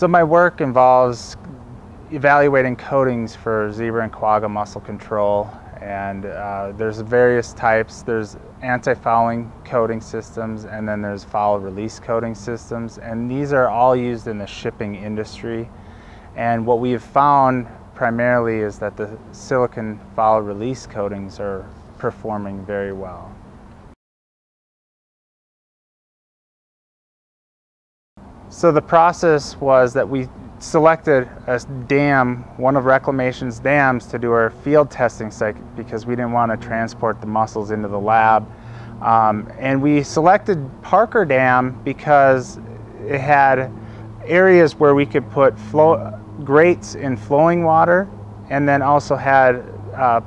So my work involves evaluating coatings for zebra and quagga mussel control, and there's various types. There's anti-fouling coating systems, and then there's foul release coating systems, and these are all used in the shipping industry. And what we've found primarily is that the silicon foul release coatings are performing very well. So the process was that we selected a dam, one of Reclamation's dams, to do our field testing site because we didn't want to transport the mussels into the lab. And we selected Parker Dam because it had areas where we could put grates in flowing water, and then also had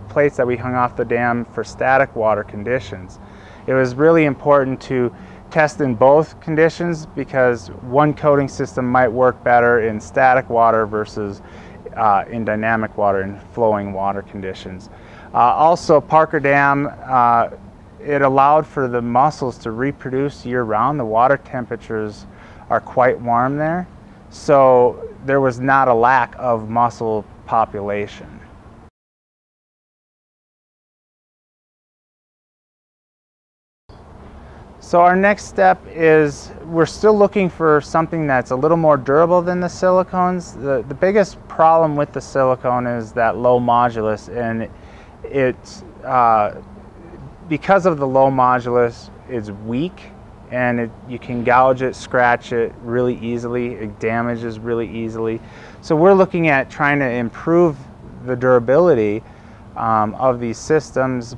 plates that we hung off the dam for static water conditions. It was really important to test in both conditions because one coating system might work better in static water versus in dynamic water and flowing water conditions. Also, Parker Dam, it allowed for the mussels to reproduce year-round. The water temperatures are quite warm there, so there was not a lack of mussel population. So our next step is we're still looking for something that's a little more durable than the silicones. The biggest problem with the silicone is that low modulus, and it's because of the low modulus, it's weak, and you can gouge it, scratch it really easily. It damages really easily. So we're looking at trying to improve the durability of these systems.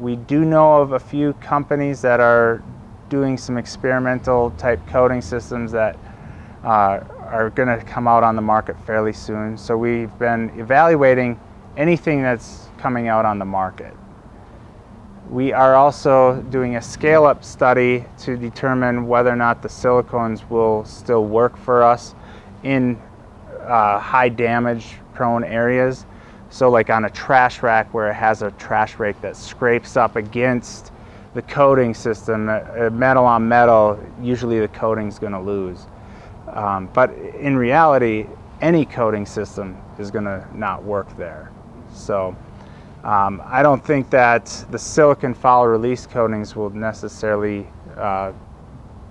We do know of a few companies that are doing some experimental type coating systems that are going to come out on the market fairly soon. So we've been evaluating anything that's coming out on the market. We are also doing a scale-up study to determine whether or not the silicones will still work for us in high damage prone areas. So like on a trash rack where it has a trash rake that scrapes up against the coating system, metal on metal, usually the coating's going to lose. But in reality, any coating system is going to not work there. So I don't think that the silicon foul release coatings will necessarily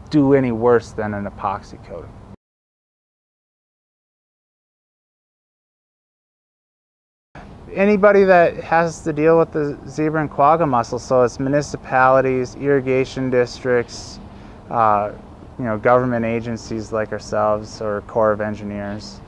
do any worse than an epoxy coating. Anybody that has to deal with the zebra and quagga mussel, so it's municipalities, irrigation districts, government agencies like ourselves or Corps of Engineers.